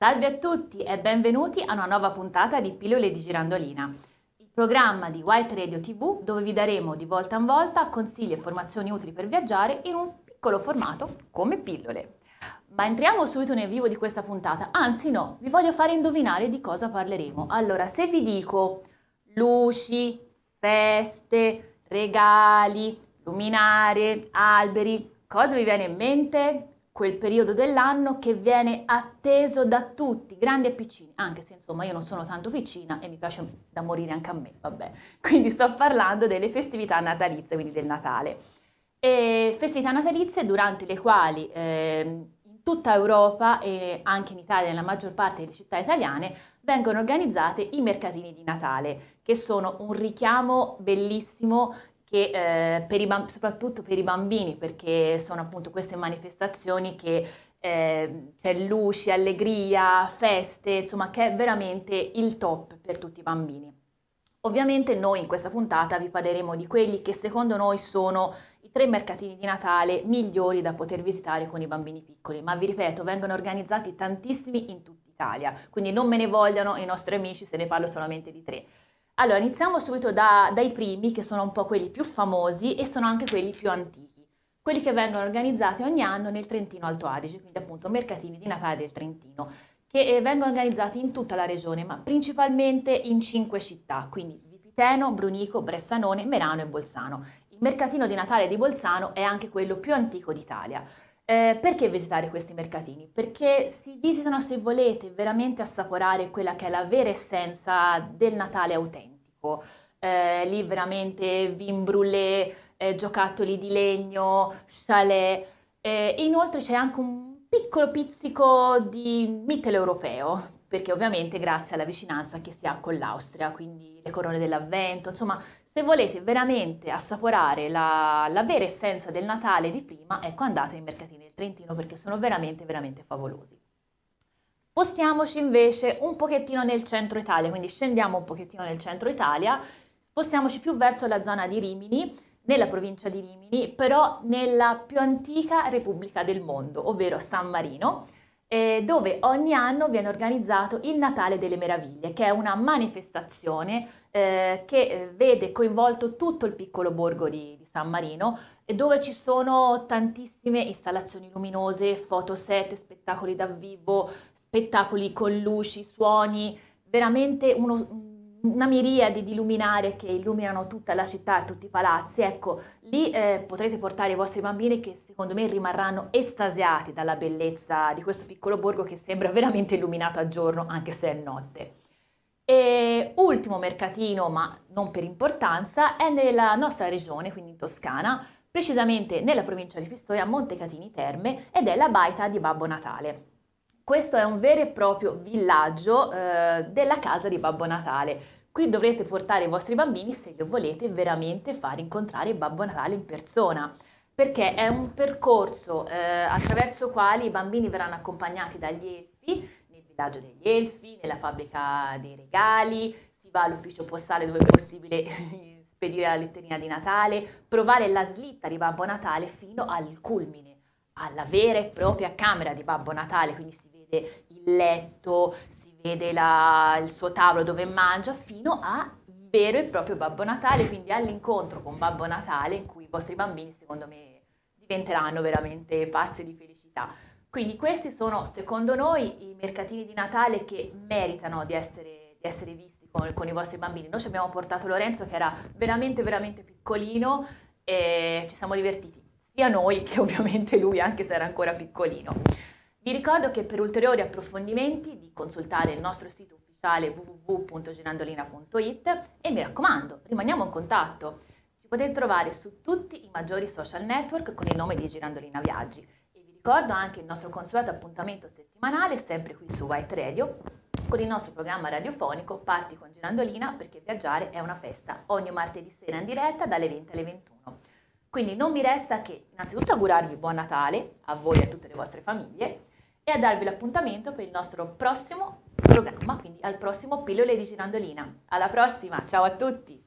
Salve a tutti e benvenuti a una nuova puntata di Pillole di Girandolina, il programma di White Radio TV dove vi daremo di volta in volta consigli e informazioni utili per viaggiare in un piccolo formato come pillole. Ma entriamo subito nel vivo di questa puntata, anzi no, vi voglio fare indovinare di cosa parleremo. Allora, se vi dico luci, feste, regali, luminare, alberi, cosa vi viene in mente? Quel periodo dell'anno che viene atteso da tutti, grandi e piccini, anche se insomma io non sono tanto piccina e mi piace da morire anche a me, vabbè. Quindi sto parlando delle festività natalizie, quindi del Natale. E festività natalizie durante le quali in tutta Europa e anche in Italia, nella maggior parte delle città italiane, vengono organizzati i mercatini di Natale, che sono un richiamo bellissimo che soprattutto per i bambini, perché sono appunto queste manifestazioni che c'è luci, allegria, feste, insomma che è veramente il top per tutti i bambini. Ovviamente noi in questa puntata vi parleremo di quelli che secondo noi sono i tre mercatini di Natale migliori da poter visitare con i bambini piccoli, ma vi ripeto, vengono organizzati tantissimi in tutta Italia, quindi non me ne vogliano i nostri amici se ne parlo solamente di tre. Allora, iniziamo subito dai primi, che sono un po' quelli più famosi e sono anche quelli più antichi, quelli che vengono organizzati ogni anno nel Trentino Alto Adige, quindi appunto mercatini di Natale del Trentino, che vengono organizzati in tutta la regione, ma principalmente in 5 città, quindi Vipiteno, Brunico, Bressanone, Merano e Bolzano. Il mercatino di Natale di Bolzano è anche quello più antico d'Italia. Perché visitare questi mercatini? Perché si visitano se volete veramente assaporare quella che è la vera essenza del Natale autentico. Lì veramente vin brûlé, giocattoli di legno, chalet. Inoltre c'è anche un piccolo pizzico di Mitteleuropeo, perché ovviamente grazie alla vicinanza che si ha con l'Austria, quindi le corone dell'avvento, insomma. Se volete veramente assaporare la vera essenza del Natale di prima, ecco, andate ai mercatini del Trentino perché sono veramente, veramente favolosi. Spostiamoci invece un pochettino nel centro Italia, quindi scendiamo un pochettino nel centro Italia, spostiamoci più verso la zona di Rimini, nella provincia di Rimini, però nella più antica repubblica del mondo, ovvero San Marino, dove ogni anno viene organizzato il Natale delle meraviglie, che è una manifestazione che vede coinvolto tutto il piccolo borgo di San Marino, dove ci sono tantissime installazioni luminose, fotoset, spettacoli dal vivo, spettacoli con luci, suoni, veramente una miriade di luminare che illuminano tutta la città e tutti i palazzi. Ecco, lì potrete portare i vostri bambini che secondo me rimarranno estasiati dalla bellezza di questo piccolo borgo che sembra veramente illuminato a giorno anche se è notte. E ultimo mercatino, ma non per importanza, è nella nostra regione, quindi in Toscana, precisamente nella provincia di Pistoia, Montecatini Terme, ed è la baita di Babbo Natale. Questo è un vero e proprio villaggio della casa di Babbo Natale. Qui dovrete portare i vostri bambini se lo volete veramente far incontrare Babbo Natale in persona, perché è un percorso attraverso quale i bambini verranno accompagnati dagli elfi, nel villaggio degli elfi, nella fabbrica dei regali, si va all'ufficio postale dove è possibile spedire la letterina di Natale, provare la slitta di Babbo Natale fino al culmine, alla vera e propria camera di Babbo Natale, quindi si il letto, si vede il suo tavolo dove mangia, fino a vero e proprio Babbo Natale, quindi all'incontro con Babbo Natale in cui i vostri bambini secondo me diventeranno veramente pazzi di felicità. Quindi questi sono secondo noi i mercatini di Natale che meritano di essere visti con i vostri bambini. Noi ci abbiamo portato Lorenzo che era veramente veramente piccolino e ci siamo divertiti sia noi che ovviamente lui, anche se era ancora piccolino. Vi ricordo che per ulteriori approfondimenti di consultare il nostro sito ufficiale www.girandolina.it e mi raccomando, rimaniamo in contatto. Ci potete trovare su tutti i maggiori social network con il nome di Girandolina Viaggi. E vi ricordo anche il nostro consueto appuntamento settimanale, sempre qui su White Radio, con il nostro programma radiofonico Party con Girandolina, perché viaggiare è una festa, ogni martedì sera in diretta dalle 20 alle 21. Quindi non mi resta che innanzitutto augurarvi buon Natale a voi e a tutte le vostre famiglie, e a darvi l'appuntamento per il nostro prossimo programma, quindi al prossimo Pillole di Girandolina. Alla prossima, ciao a tutti!